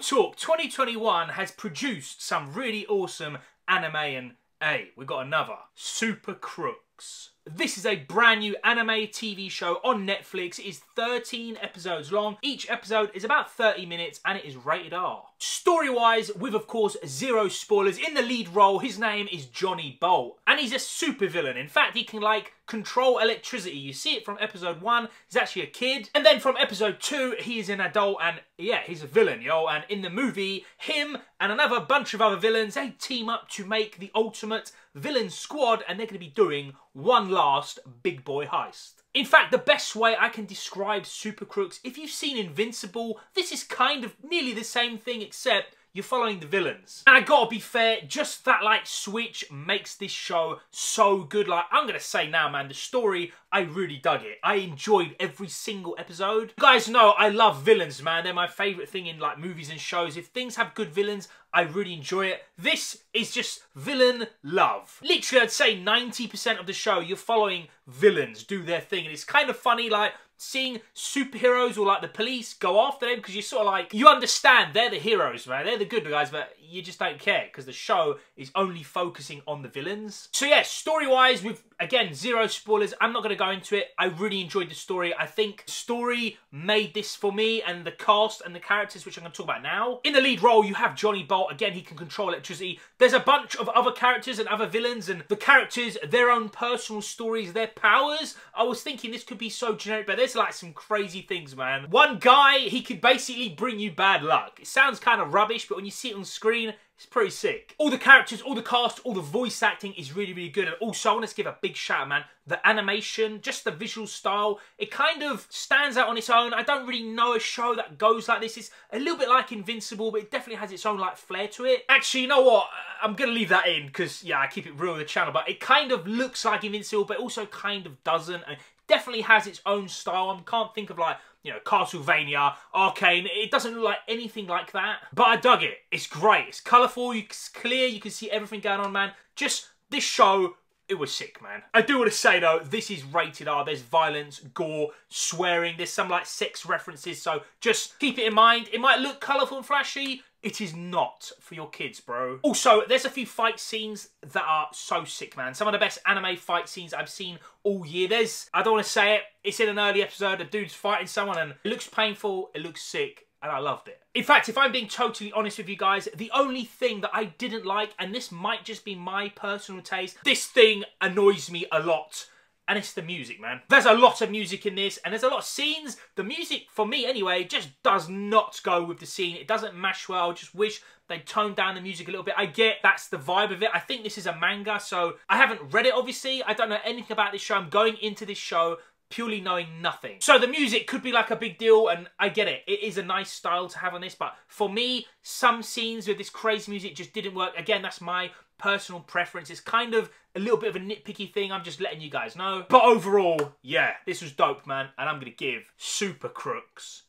talk, 2021 has produced some really awesome anime, and hey, we've got another, Super Crooks. This is a brand new anime TV show on Netflix. It is 13 episodes long. Each episode is about 30 minutes and it is rated R. Story-wise, with of course zero spoilers, in the lead role, his name is Johnny Bolt. And he's a supervillain. In fact, he can like control electricity. You see it from episode 1, he's actually a kid. And then from episode 2, he is an adult and yeah, he's a villain, yo. And in the movie, him and another bunch of other villains, they team up to make the ultimate villain squad and they're going to be doing one last big boy heist. In fact, the best way I can describe Super Crooks, if you've seen Invincible, this is kind of nearly the same thing except you're following the villains. And I gotta be fair, just that like switch makes this show so good. Like, I'm gonna say now, man, the story, I really dug it. I enjoyed every single episode. You guys know I love villains, man. They're my favourite thing in like movies and shows. If things have good villains, I really enjoy it. This is just villain love. Literally, I'd say 90% of the show, you're following villains do their thing. And it's kind of funny, like, seeing superheroes or like the police go after them because you're sort of like, you understand they're the heroes, man. They're the good guys, but you just don't care because the show is only focusing on the villains. So yeah, story-wise, with, again, zero spoilers. I'm not going to go into it. I really enjoyed the story. I think the story made this for me, and the cast and the characters, which I'm going to talk about now. In the lead role, you have Johnny Bolt. Again, he can control electricity. There's a bunch of other characters and other villains, and the characters, their own personal stories, their powers. I was thinking this could be so generic, but there's like some crazy things, man. One guy, he could basically bring you bad luck. It sounds kind of rubbish, but when you see it on screen, it's pretty sick. All the characters, all the cast, all the voice acting is really, really good. And also, I want to give a big shout out, man. The animation, just the visual style, it kind of stands out on its own. I don't really know a show that goes like this. It's a little bit like Invincible, but it definitely has its own, like, flair to it. Actually, you know what? I'm going to leave that in because, yeah, I keep it real with the channel. But it kind of looks like Invincible, but also kind of doesn't. And definitely has its own style. I can't think of like, you know, Castlevania, Arcane. It doesn't look like anything like that. But I dug it. It's great. It's colourful. It's clear. You can see everything going on, man. Just this show, it was sick, man. I do want to say though, this is rated R. There's violence, gore, swearing. There's some like sex references. So just keep it in mind. It might look colourful and flashy. It is not for your kids, bro. Also, there's a few fight scenes that are so sick, man. Some of the best anime fight scenes I've seen all year. There's, I don't want to say it, it's in an early episode, a dude's fighting someone and it looks painful, it looks sick, and I loved it. In fact, if I'm being totally honest with you guys, the only thing that I didn't like, and this might just be my personal taste, this thing annoys me a lot. And it's the music, man. There's a lot of music in this, and there's a lot of scenes. The music, for me anyway, just does not go with the scene. It doesn't mash well. I just wish they toned down the music a little bit. I get that's the vibe of it. I think this is a manga, so I haven't read it, obviously. I don't know anything about this show. I'm going into this show purely knowing nothing. So the music could be like a big deal, and I get it. It is a nice style to have on this, but for me, some scenes with this crazy music just didn't work. Again, that's my personal preference. It's kind of a little bit of a nitpicky thing. I'm just letting you guys know. But overall, yeah, this was dope, man. And I'm going to give Super Crooks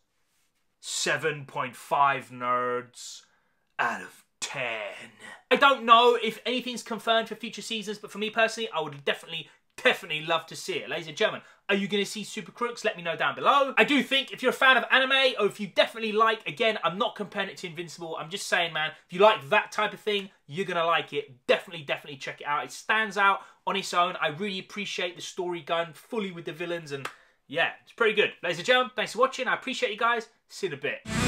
7.5 nerds out of 10. I don't know if anything's confirmed for future seasons, but for me personally, I would definitely love to see it. Ladies and gentlemen, are you going to see Super Crooks? Let me know down below. I do think if you're a fan of anime, or if you definitely like, again, I'm not comparing it to Invincible. I'm just saying, man, if you like that type of thing, you're going to like it. Definitely check it out. It stands out on its own. I really appreciate the story going fully with the villains, and yeah, it's pretty good. Ladies and gentlemen, thanks for watching. I appreciate you guys. See you in a bit.